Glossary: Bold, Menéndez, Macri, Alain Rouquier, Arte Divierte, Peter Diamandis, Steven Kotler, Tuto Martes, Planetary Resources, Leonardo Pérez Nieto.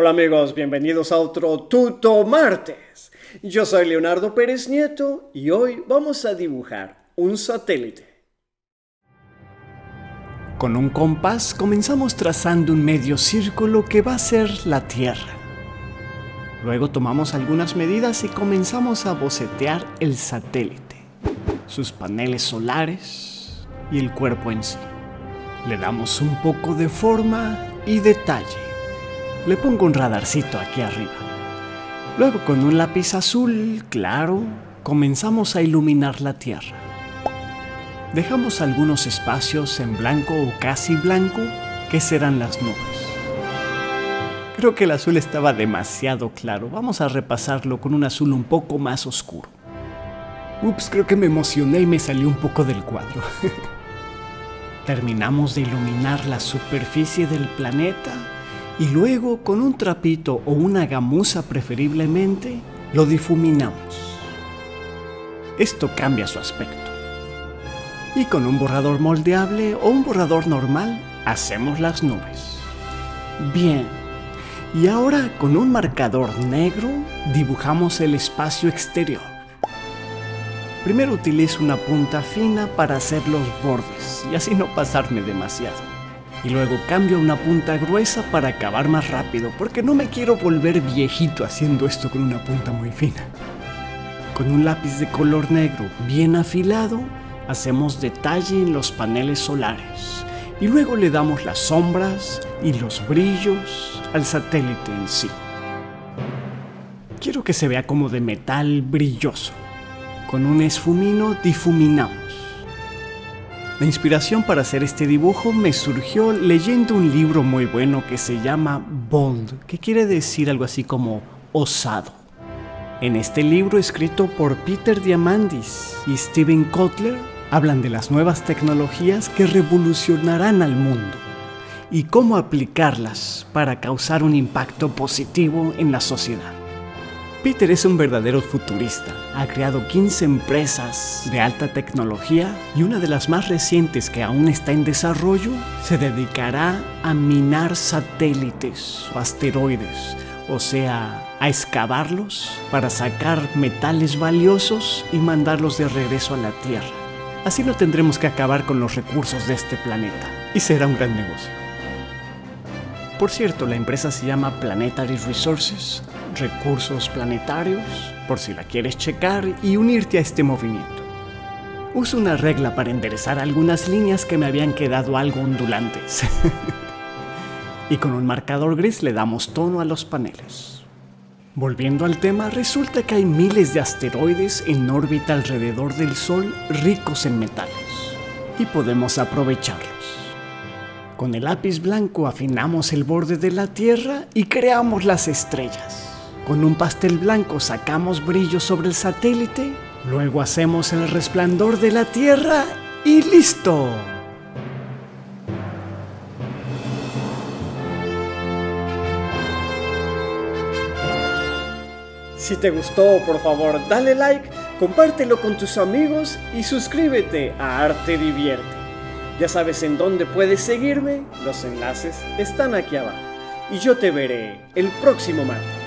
Hola amigos, bienvenidos a otro Tuto Martes. Yo soy Leonardo Pérez Nieto y hoy vamos a dibujar un satélite. Con un compás comenzamos trazando un medio círculo que va a ser la Tierra. Luego tomamos algunas medidas y comenzamos a bocetear el satélite, sus paneles solares y el cuerpo en sí. Le damos un poco de forma y detalle. Le pongo un radarcito aquí arriba. Luego con un lápiz azul, claro, comenzamos a iluminar la Tierra. Dejamos algunos espacios en blanco o casi blanco que serán las nubes. Creo que el azul estaba demasiado claro. Vamos a repasarlo con un azul un poco más oscuro. Ups, creo que me emocioné y me salí un poco del cuadro. Terminamos de iluminar la superficie del planeta. Y luego, con un trapito o una gamuza preferiblemente, lo difuminamos. Esto cambia su aspecto. Y con un borrador moldeable o un borrador normal, hacemos las nubes. Bien. Y ahora, con un marcador negro, dibujamos el espacio exterior. Primero utilizo una punta fina para hacer los bordes y así no pasarme demasiado. Y luego cambio a una punta gruesa para acabar más rápido, porque no me quiero volver viejito haciendo esto con una punta muy fina. Con un lápiz de color negro bien afilado, hacemos detalle en los paneles solares. Y luego le damos las sombras y los brillos al satélite en sí. Quiero que se vea como de metal brilloso. Con un esfumino difuminamos. La inspiración para hacer este dibujo me surgió leyendo un libro muy bueno que se llama Bold, que quiere decir algo así como osado. En este libro, escrito por Peter Diamandis y Steven Kotler, hablan de las nuevas tecnologías que revolucionarán al mundo y cómo aplicarlas para causar un impacto positivo en la sociedad. Peter es un verdadero futurista, ha creado 15 empresas de alta tecnología y una de las más recientes que aún está en desarrollo se dedicará a minar satélites o asteroides, o sea, a excavarlos para sacar metales valiosos y mandarlos de regreso a la Tierra. Así no tendremos que acabar con los recursos de este planeta y será un gran negocio. Por cierto, la empresa se llama Planetary Resources, recursos planetarios, por si la quieres checar y unirte a este movimiento. Uso una regla para enderezar algunas líneas que me habían quedado algo ondulantes. Y con un marcador gris le damos tono a los paneles. Volviendo al tema, resulta que hay miles de asteroides en órbita alrededor del Sol ricos en metales. Y podemos aprovecharlos. Con el lápiz blanco afinamos el borde de la Tierra y creamos las estrellas. Con un pastel blanco sacamos brillo sobre el satélite, luego hacemos el resplandor de la Tierra y ¡listo! Si te gustó, por favor dale like, compártelo con tus amigos y suscríbete a Arte Divierte. Ya sabes en dónde puedes seguirme, los enlaces están aquí abajo. Y yo te veré el próximo martes.